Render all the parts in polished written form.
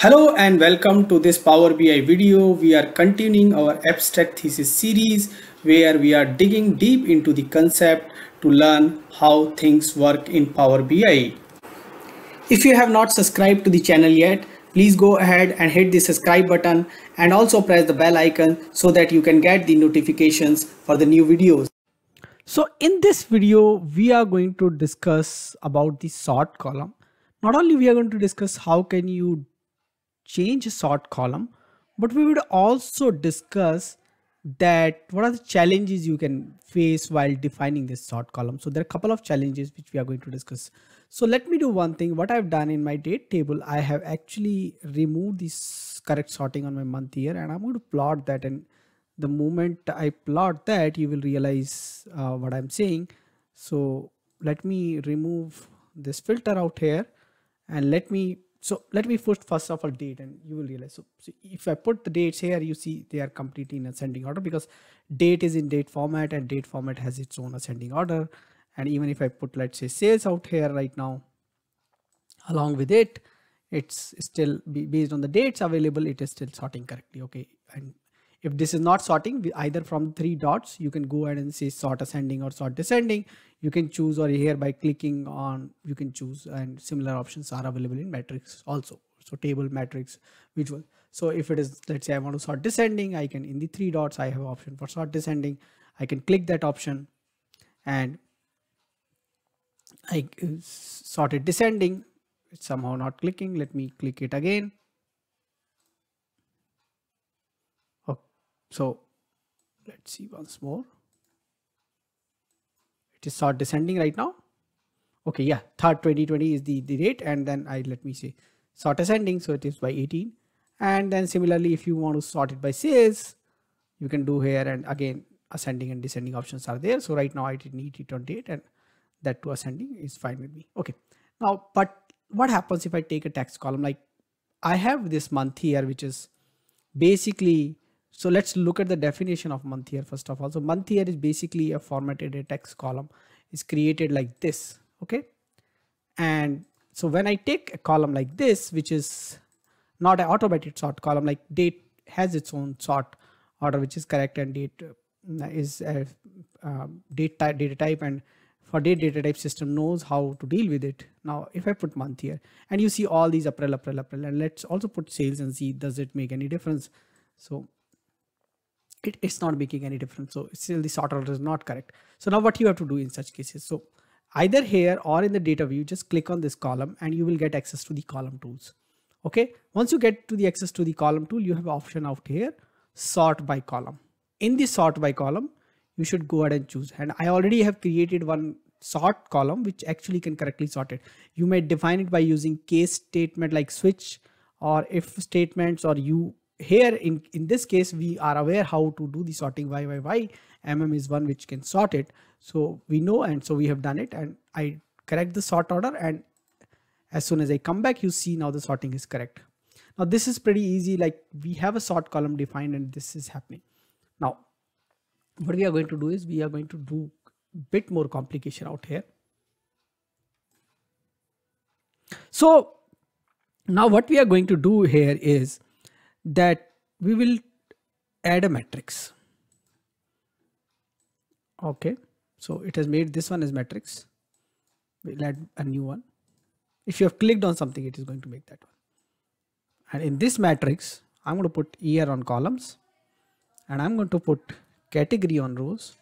Hello and welcome to this Power BI video. We are continuing our abstract thesis series where we are digging deep into the concept to learn how things work in Power BI. If you have not subscribed to the channel yet, please go ahead and hit the subscribe button and also press the bell icon so that you can get the notifications for the new videos. So in this video, we are going to discuss about the sort column. Not only we are going to discuss how can you change sort column, but we would also discuss that what are the challenges you can face while defining this sort column. So there are a couple of challenges which we are going to discuss. So let me do one thing. What I've done in my date table, I have actually removed this correct sorting on my month year, and I'm going to plot that, and the moment I plot that you will realize what I'm saying. So let me remove this filter out here and let me first of all date, and you will realize. So if I put the dates here, you see they are completely in ascending order because date is in date format and date format has its own ascending order. And even if I put, let's say, sales out here right now, along with it, it's still based on the dates available, it is still sorting correctly. Okay. And if this is not sorting either from three dots, you can go ahead and say sort ascending or sort descending. You can choose, or here by clicking on, you can choose, and similar options are available in matrix also. So table, matrix, visual. So if it is, let's say I want to sort descending, I can, in the three dots, I have option for sort descending. I can click that option and I sort it descending. It's somehow not clicking. Let me click it again. So let's see once more. It is sort descending right now. Okay, yeah, 3rd 2020 is the date, and then let me say sort ascending, so it is by 18. And then similarly, if you want to sort it by sales, you can do here, and again ascending and descending options are there. So right now I didn't need it on date, and that to ascending is fine with me. Okay, now but what happens if I take a text column? Like I have this month here, which is basically, so let's look at the definition of month year first of all. So month year is basically a formatted a text column. It's created like this, okay? And so when I take a column like this, which is not an automated sort column, like date has its own sort order, which is correct, and date is a data type, and for data type system knows how to deal with it. Now, if I put month year, and you see all these April, and let's also put sales and see, does it make any difference? So it's not making any difference. So still the sort order is not correct. So now what you have to do in such cases, so either here or in the data view, just click on this column and you will get access to the column tools. Okay. Once you get to the access to the column tool, you have option out here, sort by column. In the sort by column, you should go ahead and choose. And I already have created one sort column, which actually can correctly sort it. You may define it by using case statement like switch or if statements, or you here in this case we are aware how to do the sorting. Y mm is one which can sort it, so we know, and so we have done it, and I correct the sort order, and as soon as I come back, you see now the sorting is correct. Now this is pretty easy, like we have a sort column defined and this is happening. Now what we are going to do is we are going to do a bit more complication out here. So now what we are going to do here is that we will add a matrix. Okay, so it has made this one as matrix. We'll add a new one. If you have clicked on something, it is going to make that one. And in this matrix, I'm going to put year on columns, and I'm going to put category on rows,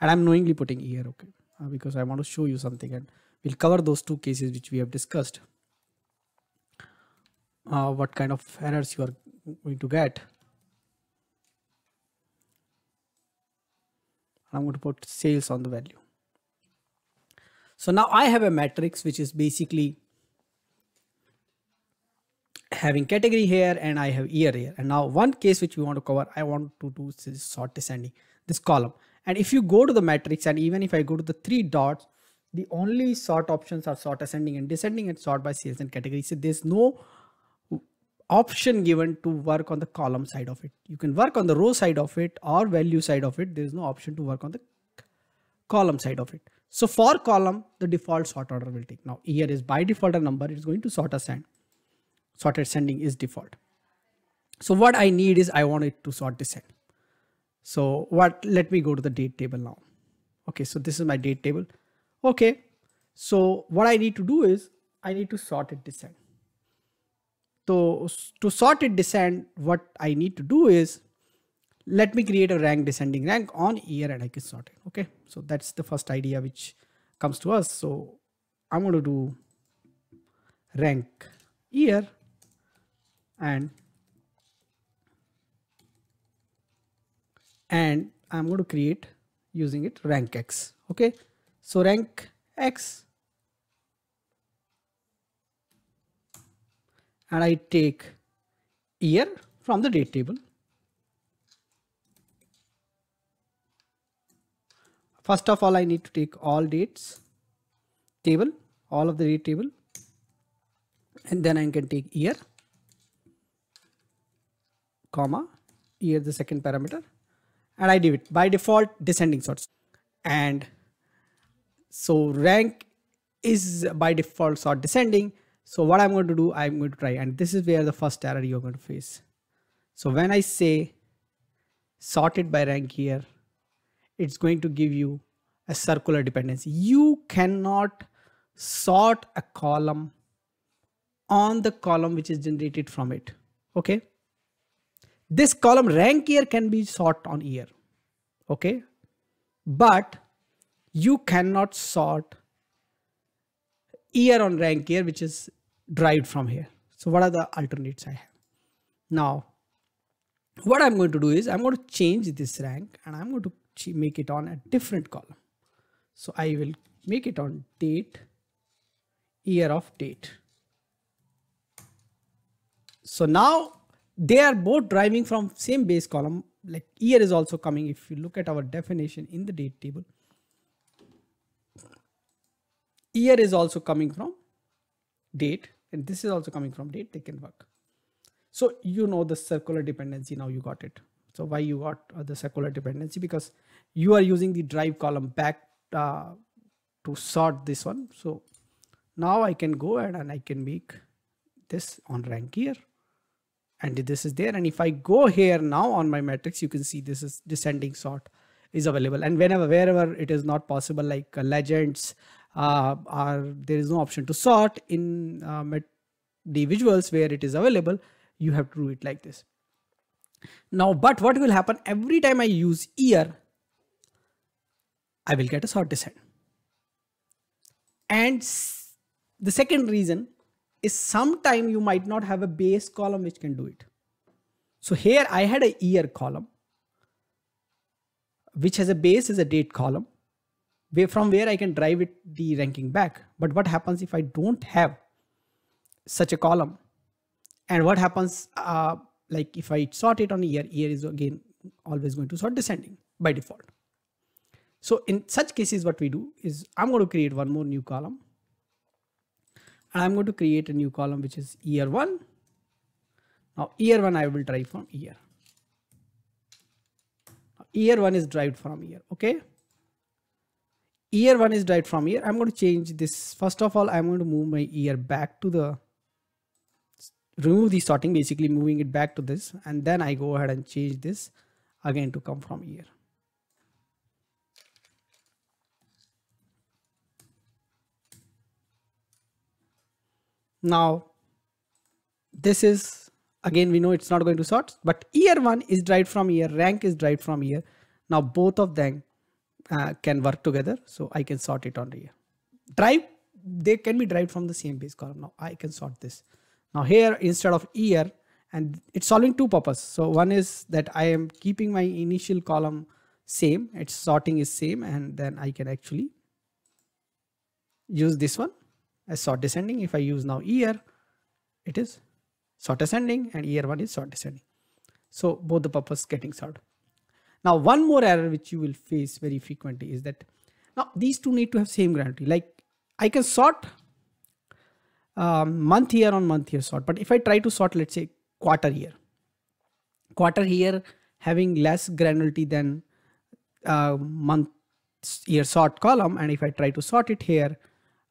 and I'm knowingly putting year, okay, because I want to show you something, and we'll cover those two cases which we have discussed. What kind of errors you are going to get. I'm going to put sales on the value. So now I have a matrix which is basically having category here, and I have year here. And now one case which we want to cover, I want to do is sort descending, this column. And if you go to the matrix, and even if I go to the three dots, the only sort options are sort ascending and descending and sort by sales and category. So there's no option given to work on the column side of it. You can work on the row side of it or value side of it. There is no option to work on the column side of it. So for column, the default sort order will take. Now year is by default a number, it's going to sort ascend. sorted sending is default. So what I need is I want it to sort descend. So what, let me go to the date table now. Okay, so this is my date table. Okay, so what I need to do is I need to sort it descend. So to sort it descend, what I need to do is let me create a rank descending rank on year and I can sort it. Okay, so that's the first idea which comes to us. So I'm going to do rank year and I'm going to create using it rankX. Okay, so rankX, and I take year from the date table. First of all, I need to take all dates table, all of the date table, and then I can take year, comma, year the second parameter, and I do it by default descending sorts. And so rank is by default sort descending. So what I'm going to do, I'm going to try, and this is where the first error you're going to face. So when I say sorted by rank here, it's going to give you a circular dependency. You cannot sort a column on the column which is generated from it. Okay, this column rank year can be sort on year, okay, but you cannot sort year on rank year which is derived from here. So what are the alternates I have? Now what I'm going to do is I'm going to change this rank and I'm going to make it on a different column. So I will make it on date, year of date. So now they are both driving from same base column, like year is also coming. If you look at our definition in the date table, year is also coming from date and this is also coming from date, they can work. So you know the circular dependency, now you got it. So why you got the circular dependency? Because you are using the drive column back to sort this one. So now I can go ahead and I can make this on rank year. And this is there, and if I go here now on my matrix, you can see this is descending sort is available. And whenever, wherever it is not possible, like legends there is no option to sort in the visuals where it is available, you have to do it like this. Now, but what will happen every time I use year, I will get a sort descent. And the second reason is sometime you might not have a base column which can do it. So here I had a year column which has a base is a date column from where I can drive it the ranking back. But what happens if I don't have such a column? And what happens like if I sort it on year, year is again always going to sort descending by default. So in such cases what we do is I'm going to create one more new column. I'm going to create a new column which is year one. Now year one I will drive from year. Year one is derived from year. Okay, year one is derived from year. I'm going to change this. First of all, I'm going to move my year back to the, remove the sorting, basically moving it back to this, and then I go ahead and change this again to come from year. Now this is again, we know it's not going to sort, but year one is derived from year, rank is derived from year. Now both of them can work together, so I can sort it on year. Drive, they can be derived from the same base column. Now I can sort this. Now here instead of year, and it's solving two purposes. So one is that I am keeping my initial column same, its sorting is same, and then I can actually use this one as sort descending. If I use now year, it is sort ascending and year one is sort descending. So both the purpose getting sorted. Now one more error which you will face very frequently is that now these two need to have same granularity. Like I can sort month year on month year sort, but if I try to sort, let's say quarter year having less granularity than month year sort column, and if I try to sort it here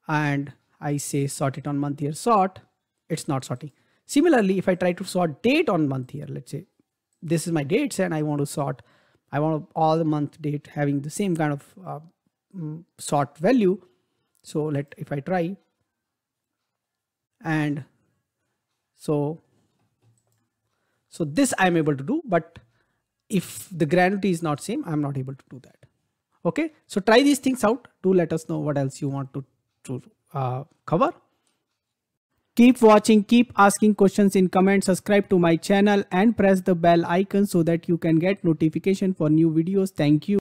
and I say sort it on month year sort, it's not sorting. Similarly, if I try to sort date on month here, let's say this is my dates and I want to sort, I want all the month date having the same kind of sort value. So if I try, and so this I'm able to do, but if the granularity is not same, I'm not able to do that. Okay, so try these things out. Do let us know what else you want to cover. Keep watching, keep asking questions in comments, subscribe to my channel and press the bell icon so that you can get notification for new videos. Thank you.